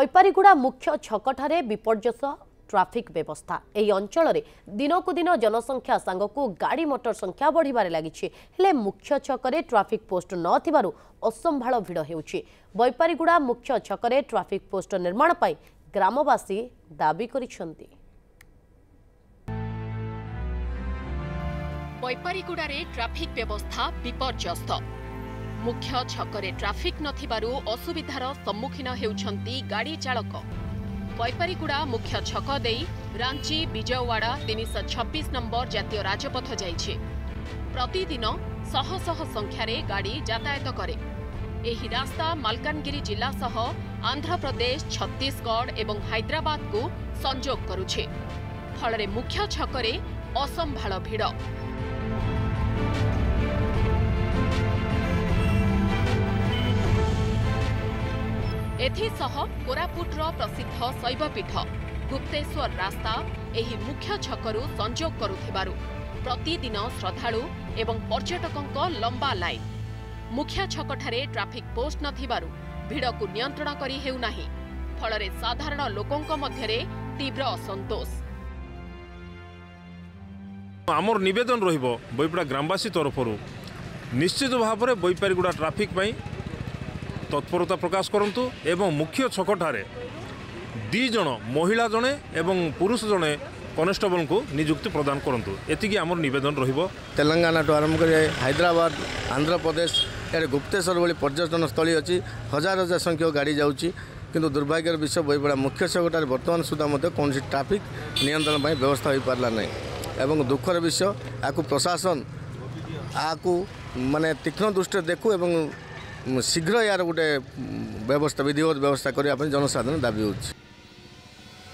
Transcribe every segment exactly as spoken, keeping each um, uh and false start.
बैपारीगुड़ा मुख्य छकठारे विपर्यस ट्राफिक व्यवस्था एही अंचल रे दिनकू दिन जनसंख्या सांगकू गाड़ी मोटर संख्या बढ़िबार लागिछि हेले मुख्य छकरे ट्राफिक पोस्ट न थिबारु असंभाळ भिड़ हेउछि। बैपारीगुड़ा मुख्य छकरे ट्राफिक पोस्ट निर्माण पाई ग्रामवासी दाबी करिसंती। बैपारीगुड़ा रे ट्राफिक व्यवस्था विपर्यस्त मुख्य छकरे ट्राफिक नथिबारु असुविधार सम्मुखीन हेउछंती गाड़ी चालक। बैपारीगुड़ा मुख्य छक देई रांची विजयवाड़ा तीन सौ छब्बीस नंबर जातीय राजपथ जाइछे। प्रतिदिन शह शह संख्यारे गाड़ी यातायात करे। एही रास्ता मालकानगिरी जिला सह आंध्र प्रदेश, छत्तीसगढ़ एवं हैदराबाद को संजोग करुछे। फलरे मुख्य छकरे असंभाळ भिड़। एथिसह कोरापुटर प्रसिद्ध शैवपीठ गुप्तेश्वर रास्ता एही मुख्य छकरू संजोग करुथिबारु प्रतिदिन श्रद्धालु एवं पर्यटकों का लंबा लाइन। मुख्य छकठारे ट्राफिक पोस्ट नथिबारु भिड़ को नियंत्रण करी हेउ नाही। फलरे साधारण लोकंक मध्यरे तीव्र असंतोष। आमर निवेदन रहिबो बैपारीगुड़ा ग्रामवासी तरफरु निश्चित भाव में बैपारीगुड़ा ट्राफिक पई तत्परता प्रकाश करंतु एवं मुख्य छकठारे दी जण महिला जणे एवं पुरुष जणे कनेस्टेबल को नियुक्ति प्रदान करंतु एतिकी आमर निवेदन रहिबो। तेलंगाना टू आरंभ कर हैदराबाद, आंध्र प्रदेश ए गुप्तेश्वर वाली पर्यटन स्थली अछि। हजार हजार संख्यक गाड़ी जाउछि किंतु दुर्भाग्यर विषय बैपारीगुड़ा मुख्य छकठारे वर्तमान सुधा मध्ये कोन से ट्राफिक नियंत्रण पई व्यवस्था होई पारला नै एवं दुखर विषय। आकु प्रशासन आकु माने तीक्ष्ण दृष्टि देखु एवं शीघ्र यार गोटे व्यवस्था विधिवत व्यवस्था करने जनसाधारण दाबी होछि।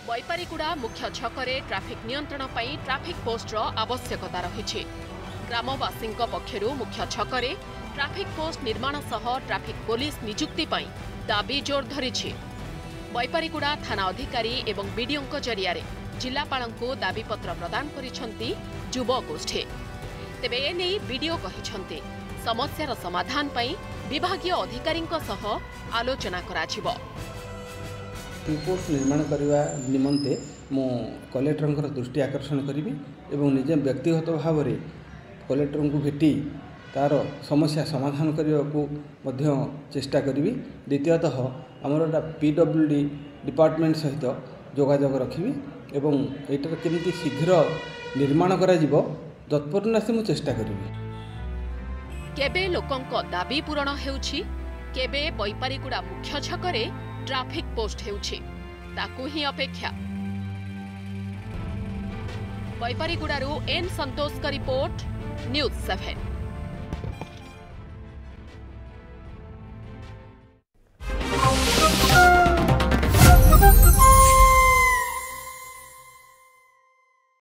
बैपारीगुड़ा मुख्य छकरे ट्राफिक नियंत्रण पई ट्राफिक पोस्टर आवश्यकता रही। ग्रामवासी पक्षर मुख्य छकरे ट्राफिक पोस्ट निर्माण सह ट्राफिक पुलिस नियुक्ति पई दाबी जोर धरिछि। बैपारीगुड़ा थाना अधिकारी एवं बीडीओ जरिया जिलापालंकु दाबीपत्र प्रदान करिसेंती युवा गोष्ठी। तेबे एने बीडीओ कहिसेंती समस्यार समाधान पई विभागीय अधिकारी आलोचना पोस्ट निर्माण करने निमंते मु कलेक्टर दृष्टि आकर्षण करी एवं निजे व्यक्तिगत भाव में कलेक्टर को भेटी तार समस्या समाधान करने को चेष्टा करी। द्वितीयतः आमर पीडब्ल्यूडी डिपार्टमेंट सहित जोगाजोग रखी एवं एटार केमती शीघ्र निर्माण कर तत्परता चेष्टा करी। केबे लोकंको दाबी पूरण हेउछि केबे बैपारीगुड़ा मुख्य छकरे ट्राफिक पोस्ट हेउछि ताकू ही अपेक्षा। बैपारीगुड़ारू एन संतोष का रिपोर्ट न्यूज़ सेवन।